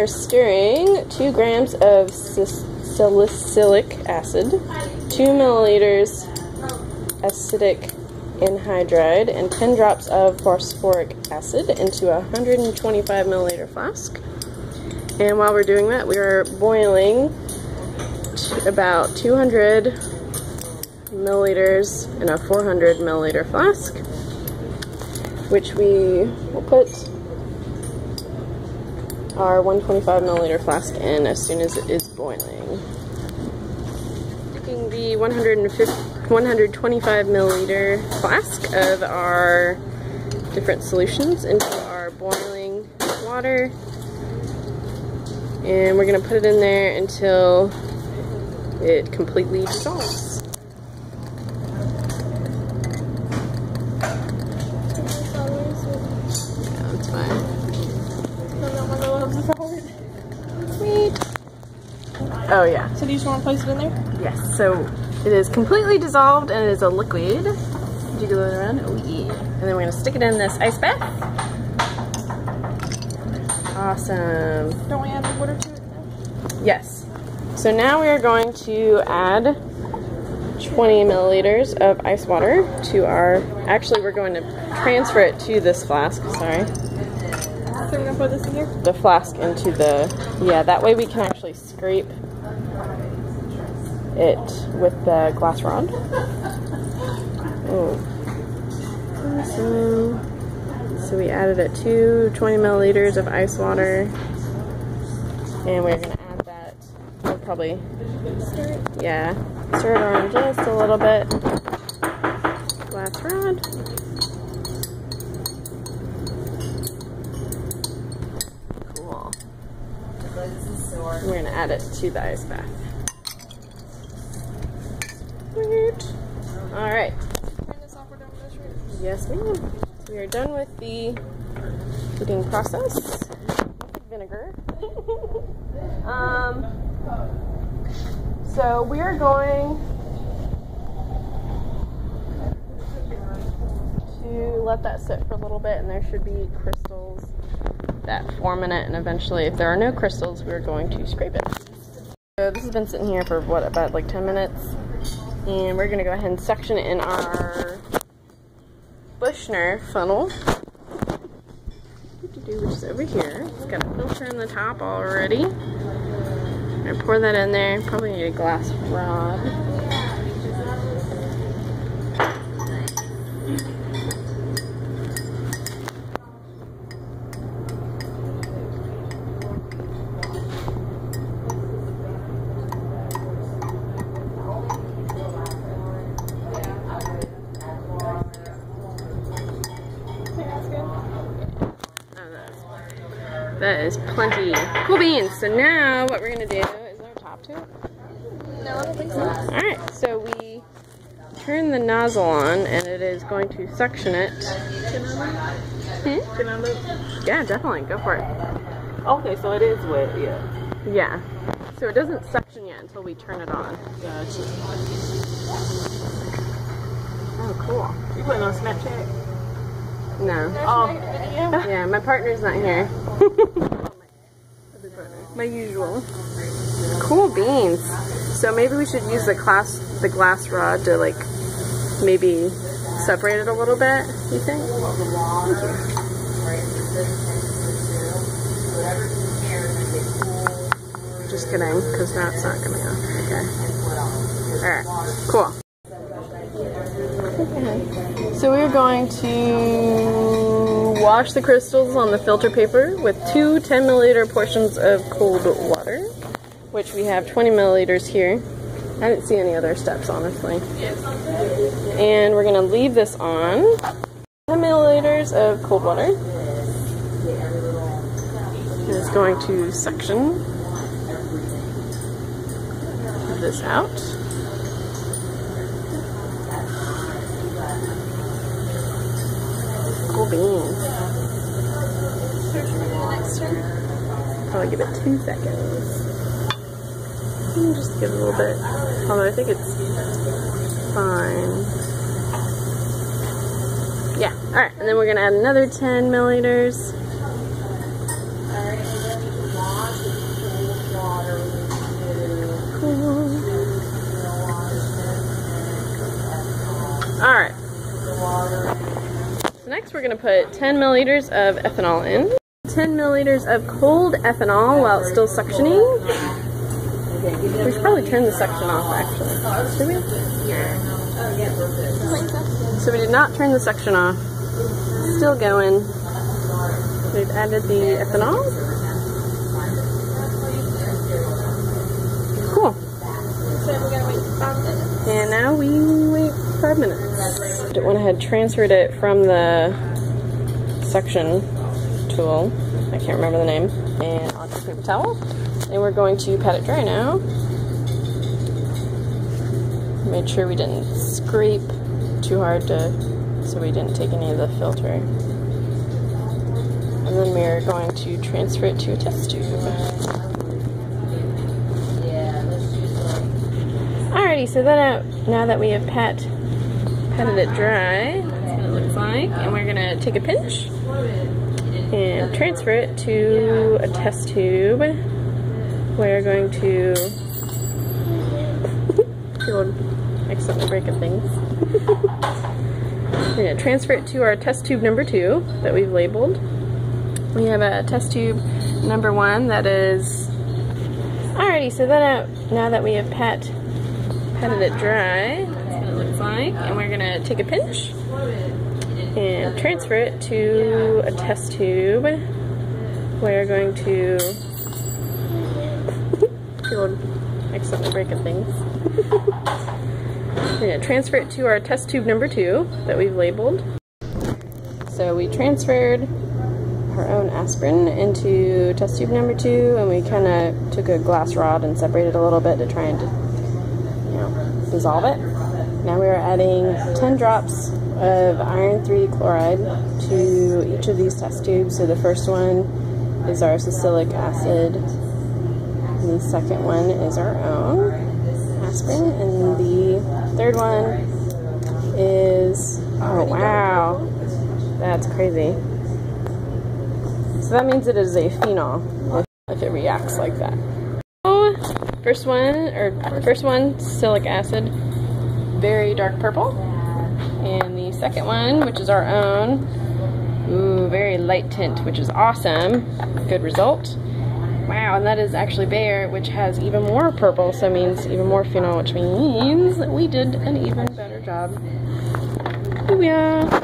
We're stirring 2 grams of salicylic acid, 2 milliliters acetic anhydride, and 10 drops of phosphoric acid into a 125 milliliter flask. And while we're doing that, we are boiling about 200 milliliters in a 400 milliliter flask, which we will put our 125 milliliter flask in as soon as it is boiling. Taking the 125 milliliter flask of our different solutions into our boiling water, and we're going to put it in there until it completely dissolves. Oh, yeah. So do you just want to place it in there? Yes. So it is completely dissolved and it is a liquid. Jiggle it around. Oh, yeah. And then we're going to stick it in this ice bath. Awesome. Don't we add the water to it now? Yes. So now we are going to add 20 milliliters of ice water to our... Actually, we're going to transfer it to this flask. Sorry. So we're going to put this in here? The flask into the... Yeah, that way we can actually scrape it with the glass rod. Oh. So we added it to 20 milliliters of ice water, and we're gonna add that. We'll probably stir it on just a little bit. Glass rod. Cool. We're gonna add it to the ice bath. Alright. Yes, ma'am. We are done with the heating process. Vinegar. So we are going to let that sit for a little bit, and there should be crystals that form in it, and eventually if there are no crystals, we're going to scrape it. So this has been sitting here for what, about like 10 minutes? And we're going to go ahead and section it in our Buchner funnel, which is over here. It's got a filter in the top already. I'm going to pour that in there. Probably need a glass rod. That is plenty. Cool beans. So now what we're going to do, is there a top to it? No, I don't think so. Alright, so we turn the nozzle on and it is going to suction it. Can I look? Yeah, definitely. Go for it. Okay, so it is wet, yeah. Yeah. So it doesn't suction yet until we turn it on. Gotcha. Oh, cool. You putting on Snapchat? No. Oh. Yeah, my partner's not here. My usual. Cool beans. So maybe we should use the glass rod to like maybe separate it a little bit, you think? Thank you. Just kidding, because now it's not coming out. Okay. Alright, cool. So we're going to wash the crystals on the filter paper with 2 10 milliliter portions of cold water, which we have 20 milliliters here. I didn't see any other steps, honestly. And we're going to leave this on. 10 milliliters of cold water. It's going to suction this out. Cool beans. Probably give it 2 seconds. Just give it a little bit. Although I think it's fine. Yeah. All right. And then we're gonna add another 10 milliliters. next we're going to put 10 milliliters of ethanol in. 10 milliliters of cold ethanol while it's still suctioning. We should probably turn the suction off actually. Should we? Yeah. So we did not turn the suction off. It's still going. We've added the ethanol. Cool. And now we wait 5 minutes. I went ahead and transferred it from the suction tool. I can't remember the name. And onto the paper towel. And we're going to pat it dry now. Make sure we didn't scrape too hard so we didn't take any of the filter. And then we're going to transfer it to a test tube. Alrighty, so then now that we have patted it dry, that's what it looks like, and we're going to take a pinch and transfer it to a test tube. We're going to accidentally break up things. We're going to transfer it to our test tube number 2 that we've labeled. We have a test tube number 1 that is... Alrighty, so then now that we have patted it dry, that's what it looks like, and we're going to take a pinch and transfer it to a test tube. We're going to... accidentally break up things. We're going to transfer it to our test tube number 2 that we've labeled. So we transferred our own aspirin into test tube number 2, and we kind of took a glass rod and separated a little bit to try and, dissolve it. Now we are adding 10 drops of iron-3-chloride to each of these test tubes. So the first one is our salicylic acid, and the second one is our own aspirin, and the third one is, oh wow, that's crazy. So that means it is a phenol if it reacts like that. So first one, salicylic acid, very dark purple, and the second one, which is our own, ooh, very light tint, which is awesome, good result. Wow, and that is actually Bayer, which has even more purple, so it means even more phenol, which means we did an even better job. Booyah!